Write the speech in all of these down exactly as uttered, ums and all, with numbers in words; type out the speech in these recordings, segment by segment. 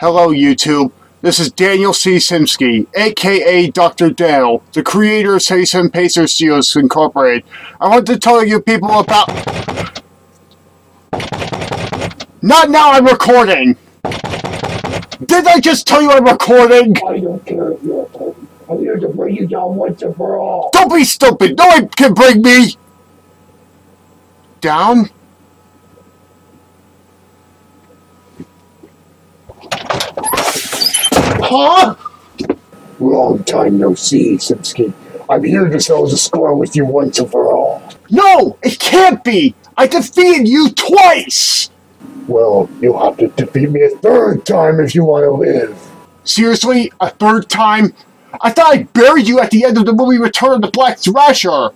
Hello YouTube, this is Daniel C. Simsky, aka Doctor Dale, the creator of seventy-seven Pacer Seals Incorporated. I want to tell you people about... Not now, I'm recording! Did I just tell you I'm recording? I don't care if you're recording. I'm here to bring you down once and for all. Don't be stupid! No one can bring me... down? Huh? Long time no see, Sipski. I'm here to settle the score with you once and for all. No! It can't be! I defeated you twice! Well, you'll have to defeat me a third time if you want to live. Seriously? A third time? I thought I buried you at the end of the movie Return of the Black Thrasher!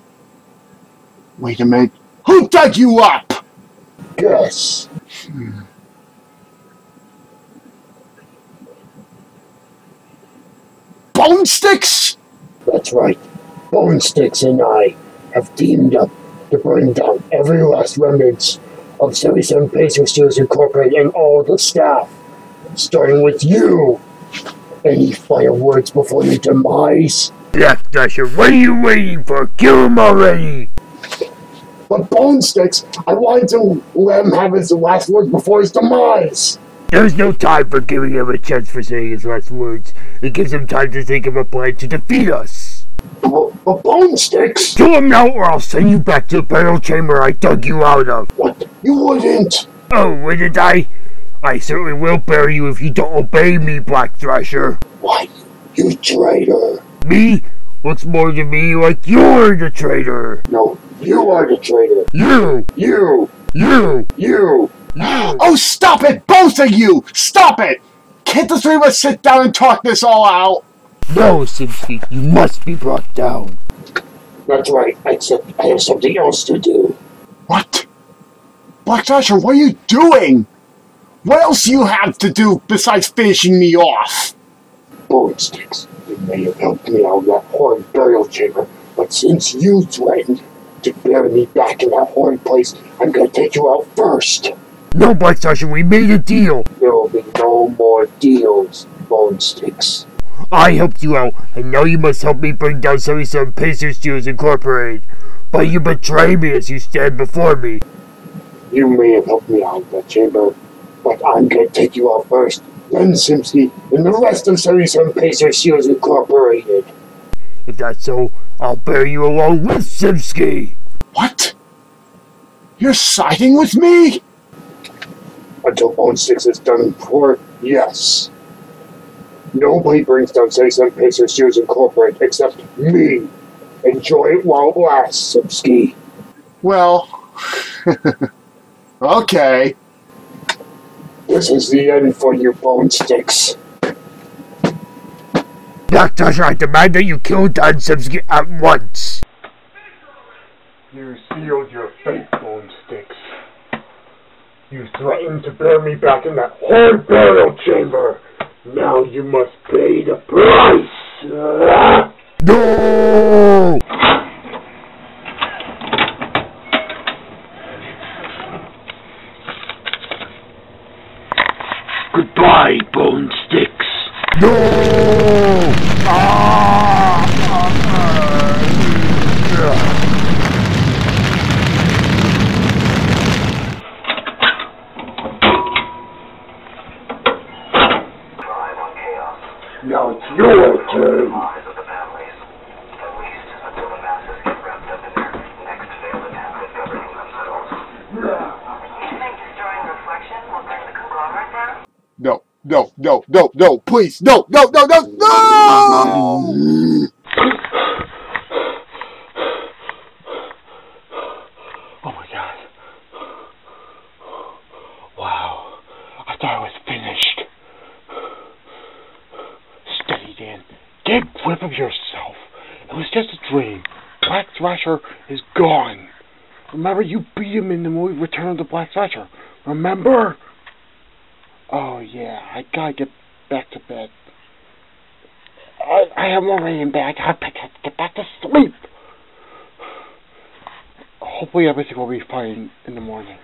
Wait a minute. Who dug you up? Guess. Hmm. Bonestyx? That's right. Bonestyx and I have teamed up to bring down every last remnants of seventy-seven Pacer Seals Incorporated and all the staff, starting with you. Any final words before your demise? Black Thrasher, what are you waiting for? Kill him already! But Bonestyx, I wanted to let him have his last words before his demise. There's no time for giving him a chance for saying his last words. It gives him time to think of a plan to defeat us. But, but Bonestyx! Do him now or I'll send you back to the battle chamber I dug you out of. What? You wouldn't! Oh, wouldn't I? I certainly will bury you if you don't obey me, Black Thrasher. Why, you traitor! Me? What's more to me like you're the traitor? No, you are the traitor. You! You! You! You! No. Oh, stop it, both of you! Stop it! Can't the three of us sit down and talk this all out? No, Sipski, you must be brought down. That's right, except I have something else to do. What? Black Thrasher, what are you doing? What else do you have to do besides finishing me off? Bonestyx, you may have helped me out of that horrid burial chamber, but since you threatened to bury me back in that horrid place, I'm gonna take you out first. No, Black Thrasher, we made a deal! There will be no more deals, Bonestyx. I helped you out, and now you must help me bring down seventy-seven Pacer Steels Incorporated. But you betray me as you stand before me. You may have helped me out of that chamber, but I'm gonna take you out first, then Sipski, and the rest of seventy-seven Pacer Steels Incorporated. If that's so, I'll bury you along with Sipski! What? You're siding with me? Until Bonestyx is done for, yes. Nobody brings down seventy-seven Pacer Sears Incorporated except me. Enjoy it while it lasts, Sipski. Well, okay. This is the end for you, Bonestyx. Black Thrasher, I demand that you kill Dan Sipski at once. You sealed your fate, Bonestyx. You threatened to bury me back in that horrid burial chamber. Now you must pay the price. Uh, no! Goodbye, Bonestyx. No! Ah! ah uh, uh. Now it's your turn. No, no, no, no, no, please, no, no, no, no, no! Oh my God. Wow. I thought I was finished. Dan, get a grip of yourself. It was just a dream. Black Thrasher is gone. Remember, you beat him in the movie Return of the Black Thrasher. Remember? Oh, yeah. I gotta get back to bed. I, I am already in bed. I gotta get back to sleep. Hopefully everything will be fine in the morning.